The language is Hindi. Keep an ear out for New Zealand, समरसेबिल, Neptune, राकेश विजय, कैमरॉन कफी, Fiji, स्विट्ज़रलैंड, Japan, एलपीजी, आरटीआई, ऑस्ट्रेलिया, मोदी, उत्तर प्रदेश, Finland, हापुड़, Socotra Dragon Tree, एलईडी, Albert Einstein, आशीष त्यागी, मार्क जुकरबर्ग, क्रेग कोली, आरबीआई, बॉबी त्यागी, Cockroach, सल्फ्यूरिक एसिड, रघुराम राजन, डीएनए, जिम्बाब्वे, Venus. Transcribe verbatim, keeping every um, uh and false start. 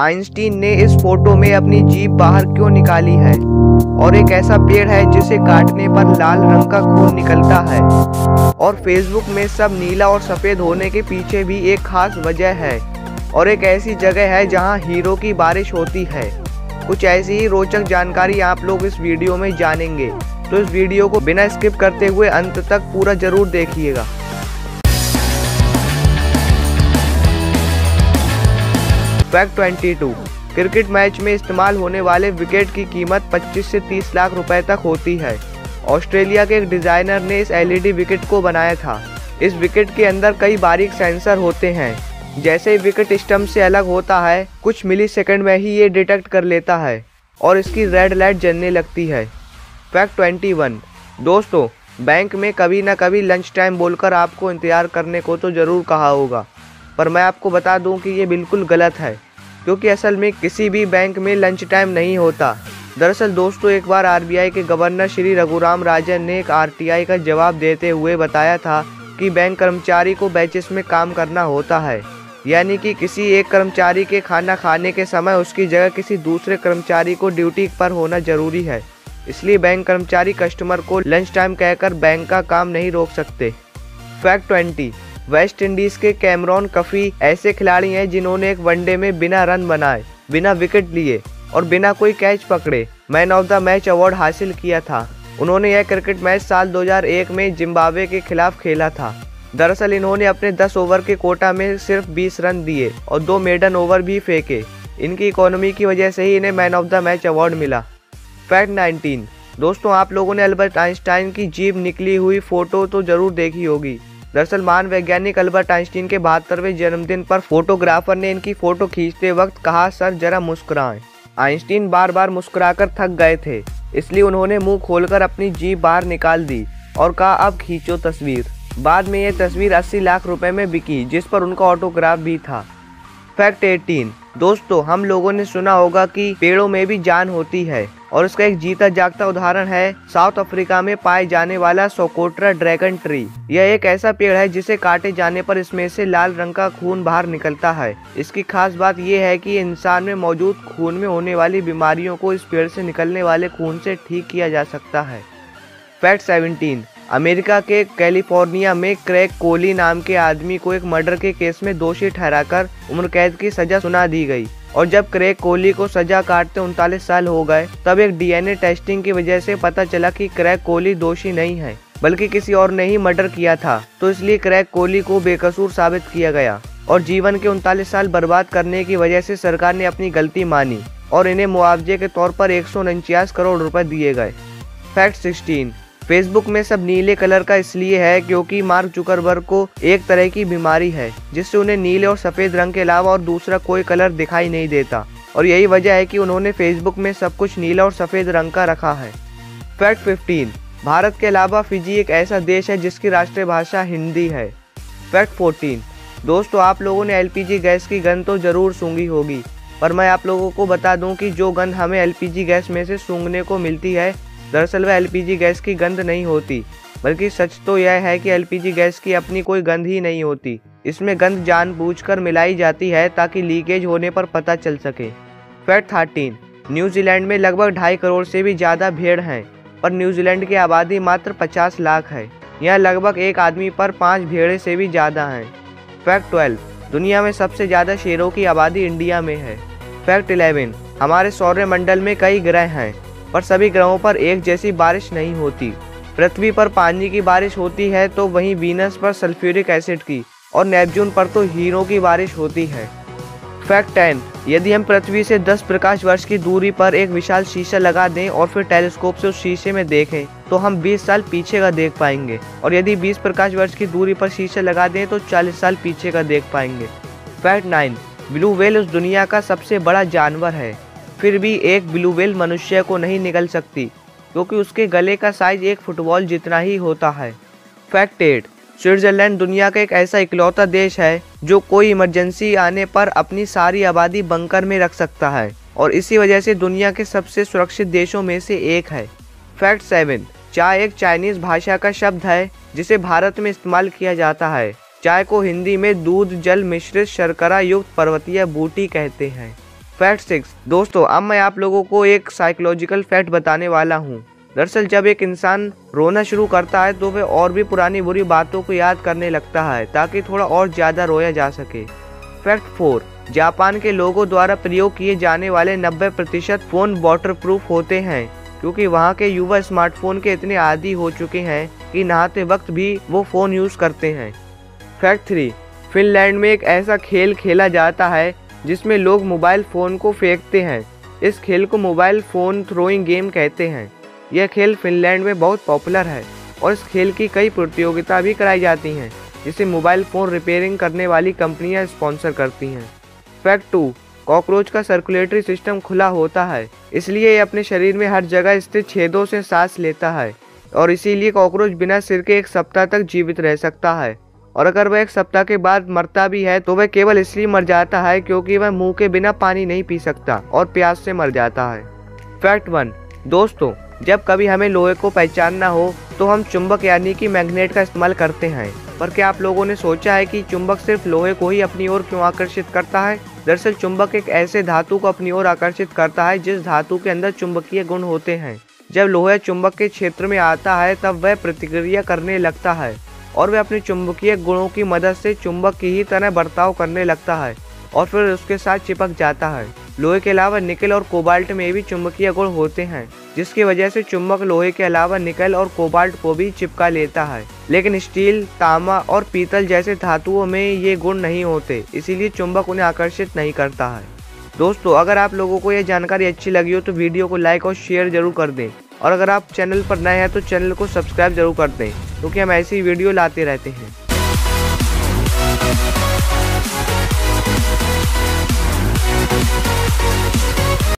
आइंस्टीन ने इस फोटो में अपनी जीभ बाहर क्यों निकाली है, और एक ऐसा पेड़ है जिसे काटने पर लाल रंग का खून निकलता है, और फेसबुक में सब नीला और सफ़ेद होने के पीछे भी एक खास वजह है, और एक ऐसी जगह है जहां हीरो की बारिश होती है। कुछ ऐसी ही रोचक जानकारी आप लोग इस वीडियो में जानेंगे, तो इस वीडियो को बिना स्किप करते हुए अंत तक पूरा ज़रूर देखिएगा। फैक्ट बाईस, क्रिकेट मैच में इस्तेमाल होने वाले विकेट की कीमत पच्चीस से तीस लाख रुपए तक होती है। ऑस्ट्रेलिया के एक डिज़ाइनर ने इस एलईडी विकेट को बनाया था। इस विकेट के अंदर कई बारीक सेंसर होते हैं। जैसे ही विकेट स्टंप से अलग होता है, कुछ मिली सेकेंड में ही ये डिटेक्ट कर लेता है और इसकी रेड लाइट जलने लगती है। फैक्ट इक्कीस, दोस्तों बैंक में कभी ना कभी लंच टाइम बोलकर आपको इंतज़ार करने को तो ज़रूर कहा होगा, पर मैं आपको बता दूं कि ये बिल्कुल गलत है, क्योंकि असल में किसी भी बैंक में लंच टाइम नहीं होता। दरअसल दोस्तों, एक बार आरबीआई के गवर्नर श्री रघुराम राजन ने एक आरटीआई का जवाब देते हुए बताया था कि बैंक कर्मचारी को बैचेस में काम करना होता है, यानी कि किसी एक कर्मचारी के खाना खाने के समय उसकी जगह किसी दूसरे कर्मचारी को ड्यूटी पर होना जरूरी है। इसलिए बैंक कर्मचारी कस्टमर को लंच टाइम कहकर बैंक का काम नहीं रोक सकते। फैक्ट बीस, वेस्ट इंडीज़ के कैमरॉन कफी ऐसे खिलाड़ी हैं जिन्होंने एक वनडे में बिना रन बनाए, बिना विकेट लिए और बिना कोई कैच पकड़े man of the match award हासिल किया था। उन्होंने यह क्रिकेट मैच साल दो हज़ार एक में जिम्बाब्वे के खिलाफ खेला था। दरअसल इन्होंने अपने दस ओवर के कोटा में सिर्फ बीस रन दिए और दो मेडन ओवर भी फेंके। इनकी इकोनॉमी की वजह से ही इन्हें man of the match award मिला। फैक्ट नाइनटीन, दोस्तों आप लोगों ने अल्बर्ट आइंस्टाइन की जीभ निकली हुई फ़ोटो तो ज़रूर देखी होगी। दरअसल महान वैज्ञानिक अल्बर्ट आइंस्टीन के बहत्तरवें जन्मदिन पर फोटोग्राफर ने इनकी फ़ोटो खींचते वक्त कहा, सर जरा मुस्कुराएं। आइंस्टीन बार बार मुस्कुराकर थक गए थे, इसलिए उन्होंने मुंह खोलकर अपनी जीभ बाहर निकाल दी और कहा, अब खींचो तस्वीर। बाद में यह तस्वीर अस्सी लाख रुपए में बिकी, जिस पर उनका ऑटोग्राफ भी था। फैक्ट एटीन, दोस्तों हम लोगों ने सुना होगा कि पेड़ों में भी जान होती है, और इसका एक जीता जागता उदाहरण है साउथ अफ्रीका में पाए जाने वाला सोकोट्रा ड्रैगन ट्री। यह एक ऐसा पेड़ है जिसे काटे जाने पर इसमें से लाल रंग का खून बाहर निकलता है। इसकी खास बात यह है कि इंसान में मौजूद खून में होने वाली बीमारियों को इस पेड़ से निकलने वाले खून से ठीक किया जा सकता है। फैक्ट सेवनटीन, अमेरिका के कैलिफोर्निया में क्रेग कोली नाम के आदमी को एक मर्डर के केस में दोषी ठहराकर उम्र कैद की सजा सुना दी गई, और जब क्रेग कोली को सजा काटते उनतालीस साल हो गए, तब एक डीएनए टेस्टिंग की वजह से पता चला कि क्रेग कोली दोषी नहीं है, बल्कि किसी और ने ही मर्डर किया था। तो इसलिए क्रेग कोली को बेकसूर साबित किया गया, और जीवन के उनतालीस साल बर्बाद करने की वजह से सरकार ने अपनी गलती मानी और इन्हें मुआवजे के तौर पर एक सौ उनचास करोड़ रुपए दिए गए। फैक्ट सिक्सटीन, फेसबुक में सब नीले कलर का इसलिए है क्योंकि मार्क जुकरबर्ग को एक तरह की बीमारी है जिससे उन्हें नीले और सफ़ेद रंग के अलावा और दूसरा कोई कलर दिखाई नहीं देता, और यही वजह है कि उन्होंने फेसबुक में सब कुछ नीला और सफ़ेद रंग का रखा है। फैक्ट फिफ्टीन, भारत के अलावा फिजी एक ऐसा देश है जिसकी राष्ट्रीय भाषा हिंदी है। फैक्ट फोर्टीन, दोस्तों आप लोगों ने एल पी जी गैस की गंध तो ज़रूर सूंघी होगी, पर मैं आप लोगों को बता दूँ कि जो गंध हमें एल पी जी गैस में से सूंघने को मिलती है, दरअसल वह एलपीजी गैस की गंध नहीं होती, बल्कि सच तो यह है कि एलपीजी गैस की अपनी कोई गंध ही नहीं होती। इसमें गंध जानबूझकर मिलाई जाती है ताकि लीकेज होने पर पता चल सके। फैक्ट थर्टीन, न्यूजीलैंड में लगभग ढाई करोड़ से भी ज़्यादा भेड़ हैं, पर न्यूजीलैंड की आबादी मात्र पचास लाख है। यहाँ लगभग एक आदमी पर पाँच भेड़े से भी ज़्यादा हैं। फैक्ट ट्वेल्व, दुनिया में सबसे ज़्यादा शेरों की आबादी इंडिया में है। फैक्ट इलेवन, हमारे सौरमंडल में कई ग्रह हैं, पर सभी ग्रहों पर एक जैसी बारिश नहीं होती। पृथ्वी पर पानी की बारिश होती है, तो वहीं वीनस पर सल्फ्यूरिक एसिड की, और नेपच्यून पर तो हीरो की बारिश होती है। फैक्ट टेन, यदि हम पृथ्वी से दस प्रकाश वर्ष की दूरी पर एक विशाल शीशा लगा दें और फिर टेलीस्कोप से उस शीशे में देखें, तो हम बीस साल पीछे का देख पाएंगे, और यदि बीस प्रकाश वर्ष की दूरी पर शीशा लगा दें तो चालीस साल पीछे का देख पाएंगे। फैक्ट नाइन, ब्लू व्हेल उस दुनिया का सबसे बड़ा जानवर है, फिर भी एक ब्लू व्हेल मनुष्य को नहीं निगल सकती, क्योंकि उसके गले का साइज एक फुटबॉल जितना ही होता है। फैक्ट एट, स्विट्ज़रलैंड दुनिया का एक ऐसा इकलौता देश है जो कोई इमरजेंसी आने पर अपनी सारी आबादी बंकर में रख सकता है, और इसी वजह से दुनिया के सबसे सुरक्षित देशों में से एक है। फैक्ट सेवन, चाय एक चाइनीज़ भाषा का शब्द है जिसे भारत में इस्तेमाल किया जाता है। चाय को हिंदी में दूध जल मिश्रित शर्करा युक्त पर्वतीय बूटी कहते हैं। Fact six. दोस्तों अब मैं आप लोगों को एक साइकोलॉजिकल फैक्ट बताने वाला हूँ। दरअसल जब एक इंसान रोना शुरू करता है तो वह और भी पुरानी बुरी बातों को याद करने लगता है ताकि थोड़ा और ज़्यादा रोया जा सके। Fact four. जापान के लोगों द्वारा प्रयोग किए जाने वाले नब्बे प्रतिशत फ़ोन वाटरप्रूफ होते हैं क्योंकि वहां के युवा स्मार्टफोन के इतने आदी हो चुके हैं कि नहाते वक्त भी वो फ़ोन यूज़ करते हैं। Fact three. फिनलैंड में एक ऐसा खेल खेला जाता है जिसमें लोग मोबाइल फ़ोन को फेंकते हैं। इस खेल को मोबाइल फ़ोन थ्रोइंग गेम कहते हैं। यह खेल फिनलैंड में बहुत पॉपुलर है और इस खेल की कई प्रतियोगिता भी कराई जाती हैं जिसे मोबाइल फ़ोन रिपेयरिंग करने वाली कंपनियां स्पॉन्सर करती हैं। Fact two. कॉकरोच का सर्कुलेटरी सिस्टम खुला होता है इसलिए यह अपने शरीर में हर जगह स्थित छेदों से सांस लेता है और इसीलिए कॉकरोच बिना सिर के एक सप्ताह तक जीवित रह सकता है और अगर वह एक सप्ताह के बाद मरता भी है तो वह केवल इसलिए मर जाता है क्योंकि वह मुँह के बिना पानी नहीं पी सकता और प्यास से मर जाता है। Fact one. दोस्तों जब कभी हमें लोहे को पहचानना हो तो हम चुंबक यानी कि मैग्नेट का इस्तेमाल करते हैं, पर क्या आप लोगों ने सोचा है कि चुंबक सिर्फ लोहे को ही अपनी ओर क्यों आकर्षित करता है? दरअसल चुंबक एक ऐसे धातु को अपनी ओर आकर्षित करता है जिस धातु के अंदर चुंबकीय गुण होते हैं। जब लोहा चुंबक के क्षेत्र में आता है तब वह प्रतिक्रिया करने लगता है और वह अपने चुंबकीय गुणों की मदद से चुंबक की ही तरह बर्ताव करने लगता है और फिर उसके साथ चिपक जाता है। लोहे के अलावा निकल और कोबाल्ट में भी चुंबकीय गुण होते हैं जिसकी वजह से चुंबक लोहे के अलावा निकल और कोबाल्ट को भी चिपका लेता है, लेकिन स्टील, तांबा और पीतल जैसे धातुओं में ये गुण नहीं होते इसीलिए चुंबक उन्हें आकर्षित नहीं करता है। दोस्तों अगर आप लोगों को यह जानकारी अच्छी लगी हो तो वीडियो को लाइक और शेयर जरूर कर दें और अगर आप चैनल पर नए हैं तो चैनल को सब्सक्राइब जरूर कर दें क्योंकि हम ऐसी वीडियो लाते रहते हैं।